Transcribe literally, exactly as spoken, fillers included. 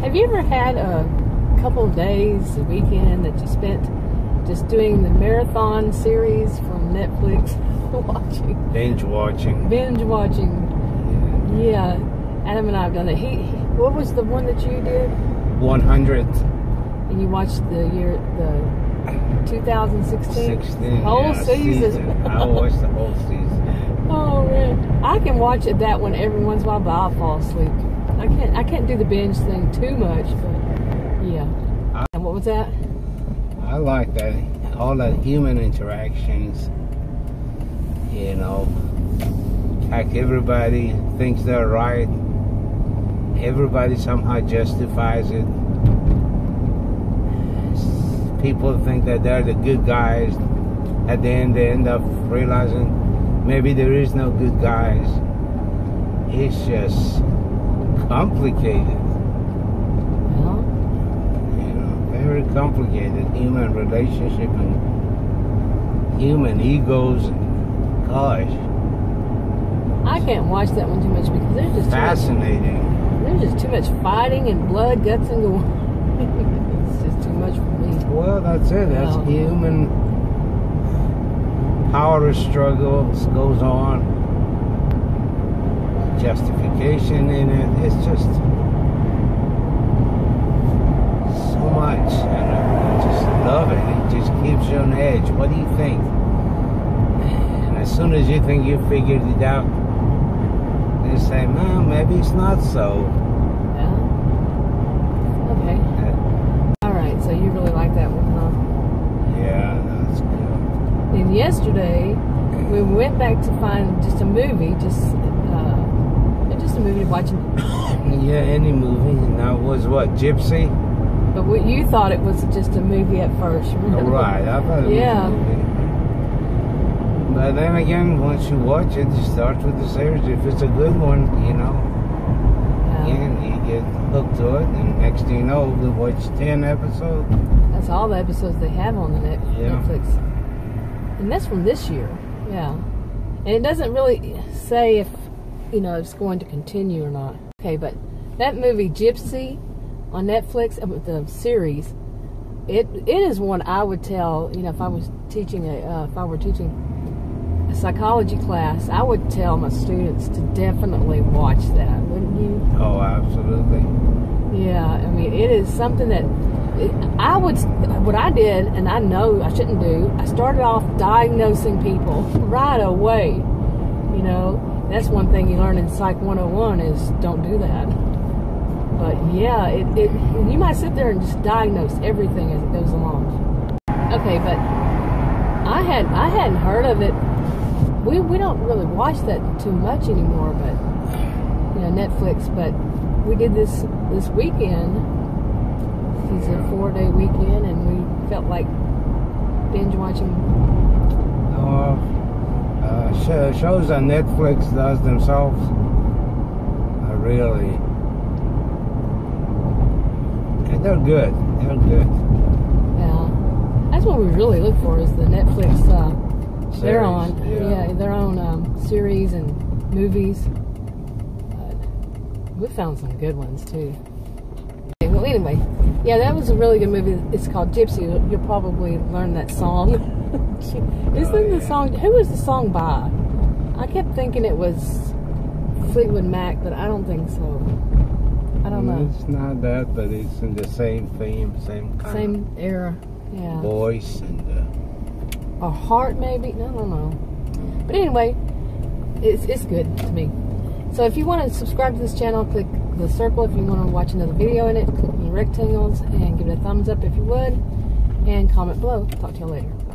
Have you ever had a couple of days, a weekend that you spent just doing the marathon series from Netflix, watching? Binge watching. Binge watching. Yeah. Adam and I have done that. He, what was the one that you did? one hundred. And you watched the year, the two thousand sixteen? sixteen, whole yeah, season. season. I watched the whole season. Oh man. I can watch it that one every once in a while, but I'll fall asleep. I can't, I can't do the binge thing too much, but yeah. I, and what was that? I like that. All the human interactions, you know, like everybody thinks they're right. Everybody somehow justifies it. People think that they're the good guys. At the end, they end up realizing maybe there is no good guys. It's just complicated. Well, you know, very complicated human relationship and human egos. And gosh, I can't watch that one too much because there's just fascinating. Too much, there's just too much fighting and blood, guts, and gore. It's just too much for me. Well, that's it. That's no. Human power struggle goes on. Justification in it. It's just so much. And I just love it. It just keeps you on edge. What do you think? And as soon as you think you figured it out, they say, no, maybe it's not so. Yesterday, we went back to find just a movie, just uh, just a movie to watch. Yeah, any movie, and that was what, Gypsy? But what you thought it was just a movie at first, remember? Oh, right, I thought it yeah. was a movie. But then again, once you watch it, it starts with the series. If it's a good one, you know, um, and you get hooked to it, and next thing you know, we watch ten episodes. That's all the episodes they have on the net yeah. Netflix. And that's from this year, yeah. And it doesn't really say if, you know, it's going to continue or not. Okay, but that movie Gypsy on Netflix, the series, it it is one I would tell, you know, if I was teaching a uh, if I were teaching a psychology class, I would tell my students to definitely watch that, wouldn't you? Oh, absolutely. Yeah, I mean, it is something that. I would, what I did, and I know I shouldn't do, I started off diagnosing people right away, you know. That's one thing you learn in Psych one oh one is don't do that. But yeah, it, it you might sit there and just diagnose everything as it goes along. Okay, but I, had, I hadn't heard of it. We, we don't really watch that too much anymore, but, you know, Netflix, but we did this this weekend. It's a four-day weekend, and we felt like binge watching. Uh, uh, sh shows on Netflix does themselves are really, and they're good. They're good. Yeah, that's what we really look for is the Netflix. Uh, series, they're on, yeah, yeah their own um, series and movies. But we found some good ones too. Well, anyway, yeah, that was a really good movie. It's called Gypsy. You'll probably learn that song. Isn't oh, yeah. the song? Who was the song by? I kept thinking it was Fleetwood Mac, but I don't think so. I don't know. It's not that, but it's in the same theme, same kind same of era, yeah. Voice and uh, a heart, maybe. No, I don't know. But anyway, it's it's good to me. So if you want to subscribe to this channel, click the circle. If you want to watch another video in it, click on the rectangles and give it a thumbs up if you would, and comment below. Talk to you later.